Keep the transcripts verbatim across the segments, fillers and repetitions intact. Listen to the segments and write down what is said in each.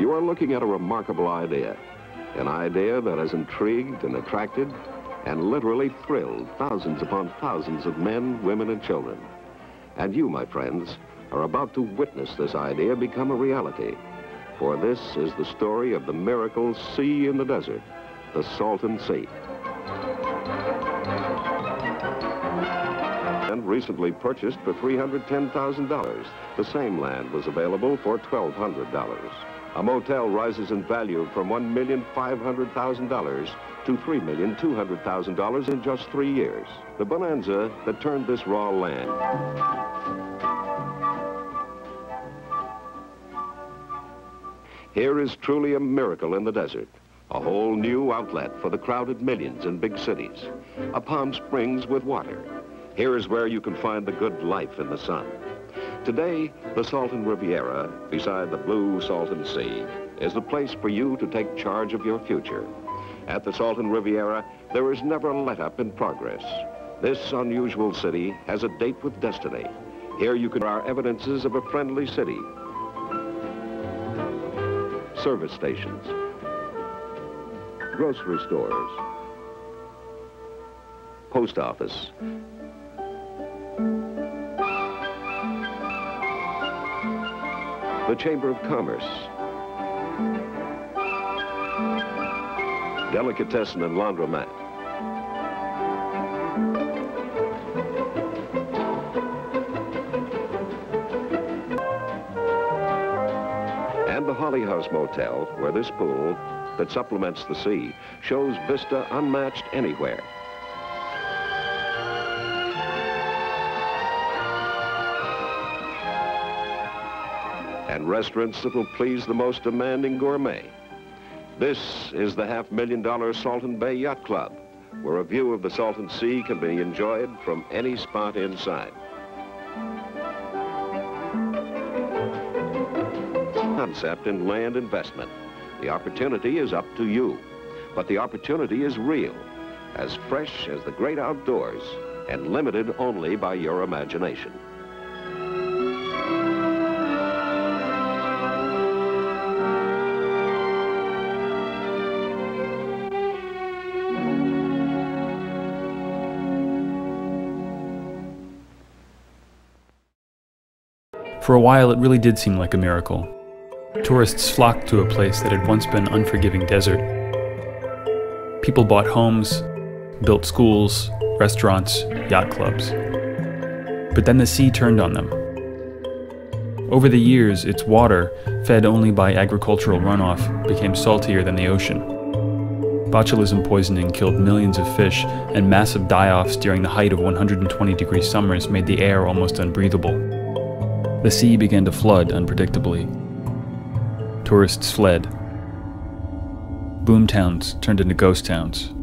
You are looking at a remarkable idea, an idea that has intrigued and attracted and literally thrilled thousands upon thousands of men, women, and children. And you, my friends, are about to witness this idea become a reality. For this is the story of the miracle sea in the desert, the Salton Sea. And recently purchased for three hundred ten thousand dollars. The same land was available for twelve hundred dollars. A motel rises in value from one million five hundred thousand dollars to three million two hundred thousand dollars in just three years. The bonanza that turned this raw land. Here is truly a miracle in the desert. A whole new outlet for the crowded millions in big cities. A Palm Springs with water. Here is where you can find the good life in the sun. Today, the Salton Riviera, beside the blue Salton Sea, is the place for you to take charge of your future. At the Salton Riviera, there is never a let-up in progress. This unusual city has a date with destiny. Here you can find evidences of a friendly city, service stations, grocery stores, post office, the Chamber of Commerce, delicatessen and laundromat, and the Holly House Motel, where this pool that supplements the sea shows vista unmatched anywhere. And restaurants that will please the most demanding gourmet. This is the half million dollar Salton Bay Yacht Club, where a view of the Salton Sea can be enjoyed from any spot inside. Concept in land investment. The opportunity is up to you, but the opportunity is real, as fresh as the great outdoors, and limited only by your imagination. For a while, it really did seem like a miracle. Tourists flocked to a place that had once been unforgiving desert. People bought homes, built schools, restaurants, yacht clubs. But then the sea turned on them. Over the years, its water, fed only by agricultural runoff, became saltier than the ocean. Botulism poisoning killed millions of fish, and massive die-offs during the height of one hundred twenty degree summers made the air almost unbreathable. The sea began to flood unpredictably. Tourists fled. Boomtowns turned into ghost towns.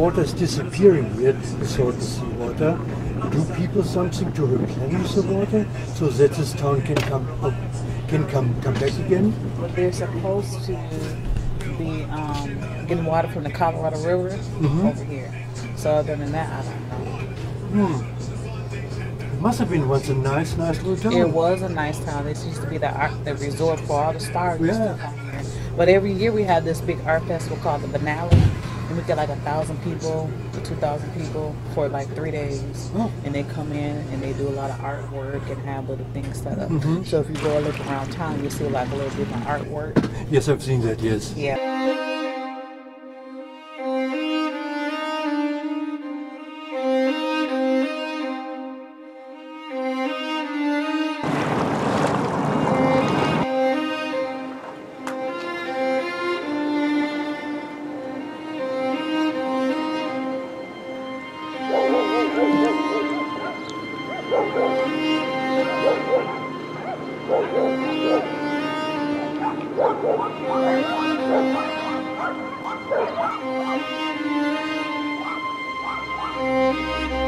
water is disappearing here in Salton Sea water. Do people something to replenish the water so that this town can come up, can come come back again? Well, they're supposed to be um, getting water from the Colorado River mm-hmm. over here. So other than that, I don't know. Hmm. It must have been once a nice, nice little town. It was a nice town. This used to be the, the resort for all the stars. Yeah. But every year we had this big art festival called the Banali, and we get like a thousand people, two thousand people for like three days, oh. and they come in and they do a lot of artwork and have little things set up. Mm-hmm. So if you go and look around town, you see like a little different artwork. Yes, I've seen that. Yes. Yeah. Thank you.